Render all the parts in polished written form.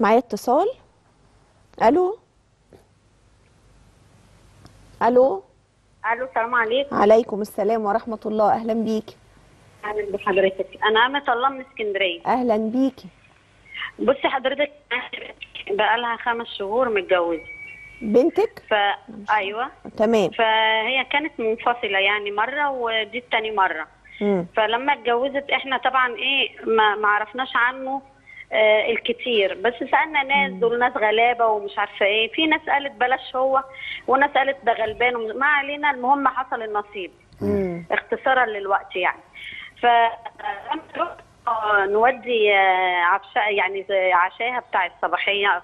معايا اتصال. الو الو الو، السلام عليكم. عليكم السلام ورحمه الله، اهلا بيكي. اهلا بحضرتك، انا امه الله من اسكندريه. اهلا بيكي. بصي حضرتك، بقالها 5 شهور متجوزه بنتك. ايوه تمام. فهي كانت منفصله يعني مره، ودي الثاني مره. فلما اتجوزت احنا طبعا ايه ما عرفناش عنه الكتير، بس سالنا ناس، دول ناس غلابه ومش عارفه ايه، في ناس قالت بلاش هو، وناس قالت ده غلبان، وما علينا. المهم حصل النصيب اختصارا للوقت يعني. فلما نودي عشاء يعني عشاها بتاع الصباحيه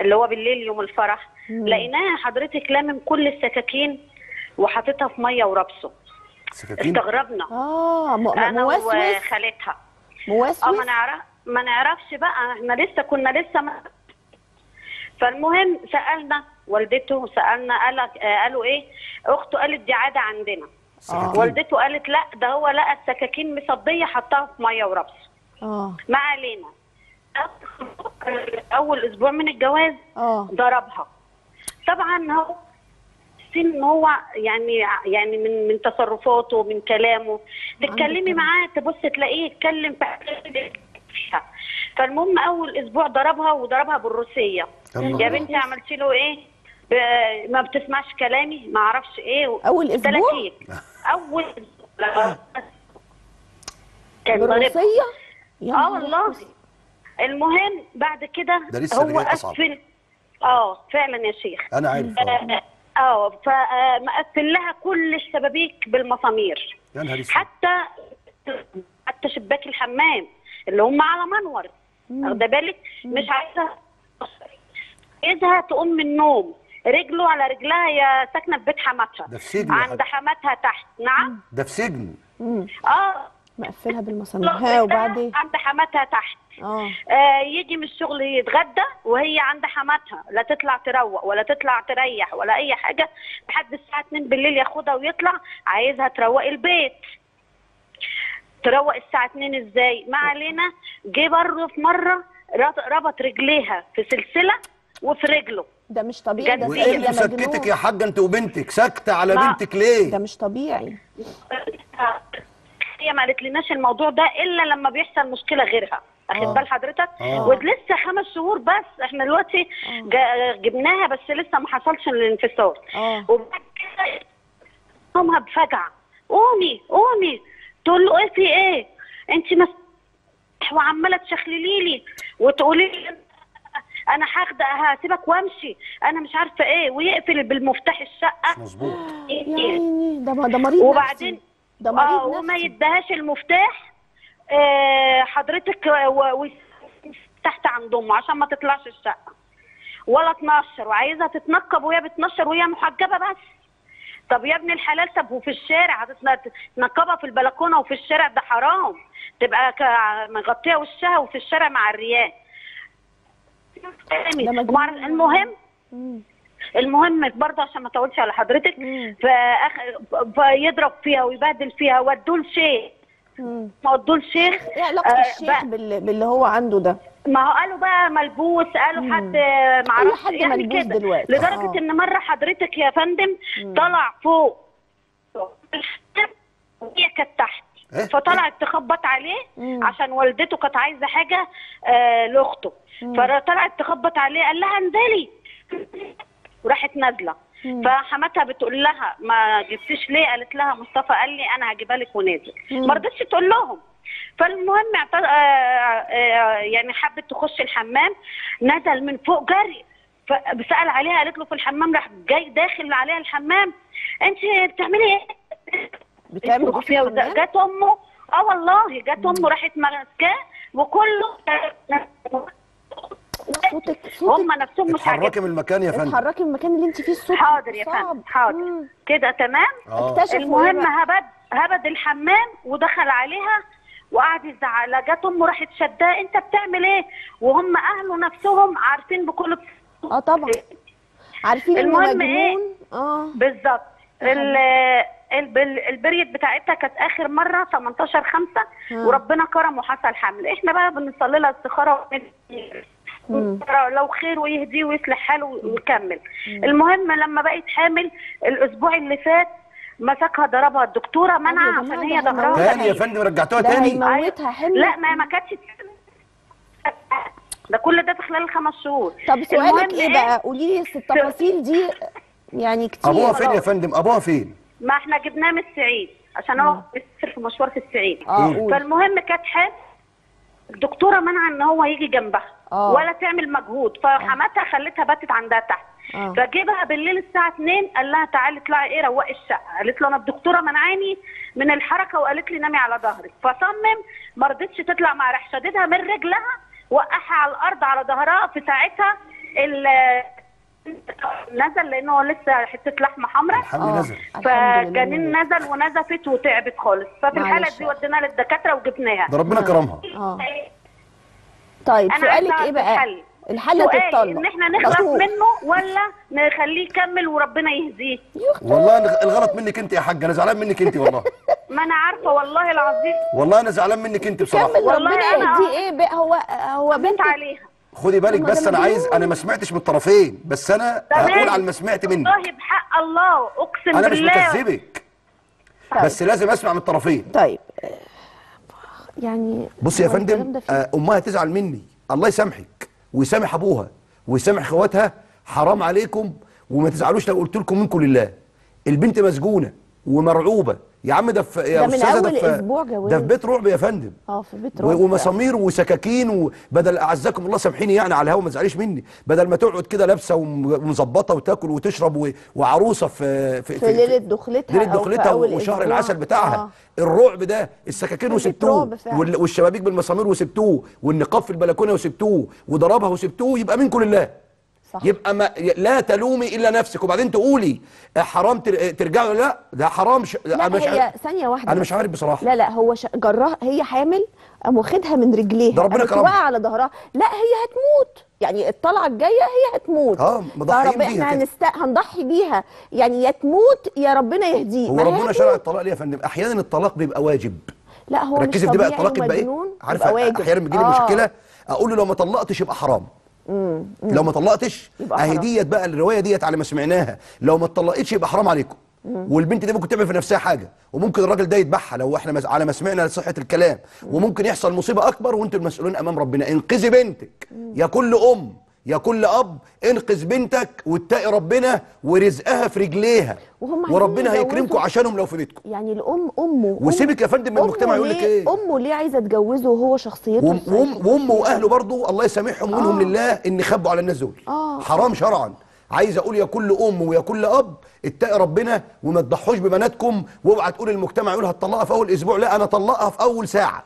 اللي هو بالليل يوم الفرح، لقيناها حضرتك لامم كل السكاكين وحاططها في ميه وربصه. سكاكين؟ استغربنا. موسوس. انا وخالتها موسوس. ما نعرفش بقى، احنا لسه ما... فالمهم سالنا والدته، سالنا قالوا ايه، اخته قالت دي عاده عندنا. والدته قالت لا، ده هو لقى السكاكين مصديه حطها في ميه وربص. ما علينا. اول اسبوع من الجواز ضربها. طبعا هو سن، هو يعني من تصرفاته من كلامه، تتكلمي معاه تبص تلاقيه يتكلم فيها. فالمهم اول اسبوع ضربها بالروسيه. يا بنتي عملتي له ايه؟ ما بتسمعش كلامي، ما اعرفش ايه. اول اسبوع؟ اول اسبوع كان بالروسيه؟ والله. المهم بعد كده هو قفل. فعلا يا شيخ انا عارف. فمقفل لها كل الشبابيك بالمسامير، حتى شباك الحمام اللي هم على منور، واخده بالك؟ مش عايزه ايدها تقوم من النوم، رجله على رجلها، يا ساكنه في بيت حماتها، ده في سجن عند حماتها تحت. نعم ده في سجن. مقفلها بالمسامير. وبعدين عند حماتها تحت. يجي من الشغل يتغدى وهي عند حماتها، لا تطلع تروق ولا تطلع تريح ولا اي حاجه، لحد الساعه 2 بالليل ياخدها ويطلع. عايزها تروقي البيت، تروق الساعه 2 ازاي؟ ما علينا. جه برضه في مره ربط رجليها في سلسله وفي رجله. ده مش طبيعي. ده ايه اللي سكتك يا حاجه انت وبنتك؟ ساكته على بنتك ليه؟ ده مش طبيعي. هي ما قالتلناش الموضوع ده الا لما بيحصل مشكله غيرها، اخد بال حضرتك؟ ولسه 5 شهور بس، احنا دلوقتي جبناها بس لسه ما حصلش الانفصال. وبعد كده قومها بفجعه، قومي قومي، تقول له قلتي ايه؟ انت وعماله تشخللي لي وتقولي لي انا هاخد هسيبك وامشي، انا مش عارفه ايه، ويقفل بالمفتاح الشقه. مظبوط. ده مريض. وبعدين ده مريض نفسي. وما يدهاش المفتاح حضرتك، تحت عند امه عشان ما تطلعش الشقه ولا تنشر، وعايزها تتنقب وهي بتنشر وهي محجبه بس. طب يا ابن الحلال، طب وفي الشارع هتتنقبها في البلكونه وفي الشارع؟ ده حرام، تبقى مغطيه وشها وفي الشارع مع الريان. المهم برضه عشان ما اطولش على حضرتك، فيضرب فيها ويبهدل فيها. ودول شيخ، ما ودول شيخ. ايه علاقه الشيخ باللي هو عنده ده؟ ما هو قالوا بقى ملبوس، قالوا حد معرفش يعني كده، لدرجه ان مره حضرتك يا فندم طلع فوق وهي كانت تحت، فطلعت تخبط عليه عشان والدته كانت عايزه حاجه لاخته، فطلعت تخبط عليه، قال لها انزلي، وراحت نازله. فحماتها بتقول لها ما جبتيش ليه؟ قالت لها مصطفى قال لي انا هجيبها لك ونازل، ما رضتش تقول لهم. فالمهم يعني حبت تخش الحمام، نزل من فوق جري، فسال عليها، قالت له في الحمام، راح جاي داخل عليها الحمام، انت بتعملي ايه؟ بتعمل فيها. جت امه، والله جت امه، راحت ماسكاه وكله. هم نفسهم مش عاجبهم. اتحركي من المكان يا فندم، اتحركي من المكان اللي انت فيه. الصوت حاضر يا فندم، حاضر كده تمام. المهم هبد الحمام ودخل عليها وقعد يزعل. جت امه راحت شداه، انت بتعمل ايه؟ وهم اهله نفسهم عارفين بكل طبعا عارفين. المهم ايه بالظبط. البريد بتاعتها كانت اخر مره 18/5، وربنا كرم وحصل حمل. احنا بقى بنصلي لها استخاره لو خير ويهديه ويصلح حاله ويكمل. المهم لما بقت حامل الاسبوع اللي فات مسكها ضربها الدكتوره منعه عشان هي ضهرها تاني يا فندم، رجعتوها تاني. لا ما كانتش ده كل ده في خلال ال5 شهور. طب سؤالك ايه بقى؟ قولي لي التفاصيل دي يعني كتير. ابوها فين يا فندم؟ ابوها فين؟ ما احنا جبناه من الصعيد عشان هو بيسافر في مشوار في الصعيد. فالمهم كانت حامل الدكتوره منعه ان هو يجي جنبها ولا تعمل مجهود، فحماتها خلتها باتت عندها تحت. فجيبها بالليل الساعه 2 قال لها تعالي اطلعي ايه روقي الشقه، قالت له انا الدكتوره منعاني من الحركه وقالت لي نامي على ظهرك، فصمم ما رضتش تطلع مع راح شددها من رجلها وقعها على الارض على ظهرها. في ساعتها نزل لان هو لسه حته لحمه حمراء فجنين نزل ونزفت وتعبت خالص، ففي الحاله دي وديناها للدكاتره وجبناها. ده ربنا كرمها. طيب سؤالك ايه بقى؟ الحل تتطلق ان احنا نخلص منه ولا نخليه يكمل وربنا يهديه؟ والله الغلط منك انت يا حاجه، انا زعلان منك انت والله. ما انا عارفه والله العظيم، والله انا زعلان منك انت بصراحه. ربنا يهديه. ايه بقى هو بنت عليها، خدي بالك بس. انا عايز، انا ما سمعتش من الطرفين بس انا هقول على ما سمعت منك. والله بحق الله اقسم بالله انا مش بكذبك. طيب. بس لازم اسمع من الطرفين. طيب يعني بصي يا فندم، امها تزعل مني، الله يسامحك ويسامح ابوها ويسامح اخواتها، حرام عليكم وما تزعلوش لو قلت لكم منكم لله. البنت مسجونه ومرعوبه يا عم، ده يا استاذه ده في بيت رعب يا فندم. في بيت رعب ومسامير وسكاكين، وبدل اعزكم الله سامحيني يعني على الهوا ما تزعليش مني، بدل ما تقعد كده لابسه ومظبطه وتاكل وتشرب وعروسه في ليله دخلتها وشهر العسل بتاعها. الرعب ده، السكاكين وسبتوه، والشبابيك بالمسامير وسبتوه، والنقاب في البلكونه وسبتوه، وضربها وسبتوه، يبقى منكم لله. صح. يبقى لا تلومي الا نفسك. وبعدين تقولي حرام ترجعي ولا لا؟ ده حرام. لا مش هي ثانيه واحده، انا مش عارف بصراحه. لا هو جراها، هي حامل قام واخدها من رجليها، ده ربنا كرمها، وقع على ظهرها. لا هي هتموت يعني، الطلعه الجايه هي هتموت. مضحيين بيها، احنا هنضحي بيها يعني، يا تموت يا ربنا يهديه. هو ربنا شرع الطلاق ليه يا فندم؟ احيانا الطلاق بيبقى واجب. لا هو ركزي في دي بقى، الطلاق بيبقى ايه؟ عارفه احيانا بتجيلي مشكله اقول له لو ما طلقتش يبقى حرام. لو ما طلقتش اهي ديت بقى الروايه ديت على ما سمعناها، لو ما اتطلقتش يبقى حرام عليكم. والبنت دي ممكن تعمل في نفسها حاجه، وممكن الراجل ده يتبعها لو احنا على ما سمعنا صحه الكلام، وممكن يحصل مصيبه اكبر وانتم المسؤولين امام ربنا. انقذي بنتك يا كل ام يا كل اب، انقذ بنتك واتقي ربنا ورزقها في رجليها، وربنا هيكرمكم عشانهم لو في بيتكم. يعني الام امه، وسيبك يا فندم من المجتمع يقول لك ايه. امه ليه عايزه تجوزه وهو شخصيته وامه واهله برضه الله يسامحهم ويقولهم لله ان خبوا على الناس دول. حرام شرعا. عايز اقول يا كل ام ويا كل اب، اتقي ربنا وما تضحوش ببناتكم. واوعى تقول المجتمع يقول هتطلقها في اول اسبوع، لا انا طلقها في اول ساعه،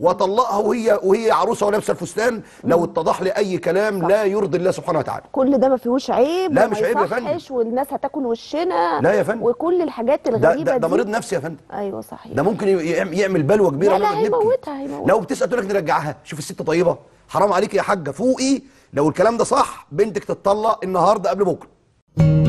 واطلقها وهي عروسه ولابسه الفستان. لو اتضح لي اي كلام لا يرضي الله سبحانه وتعالى. كل ده ما فيهوش عيب. لا مش عيب يا فندم، والناس هتاكل وشنا. لا يا فندم، وكل الحاجات الغريبه دي ده مريض نفسي يا فندم. ايوه صحيح، ده ممكن يعمل بلوه كبيره. لا هيموتها. لو بتسال تقول لك نرجعها، شوف الست طيبه، حرام عليك يا حاجه فوقي. لو الكلام ده صح بنتك تتطلق النهارده قبل بكره.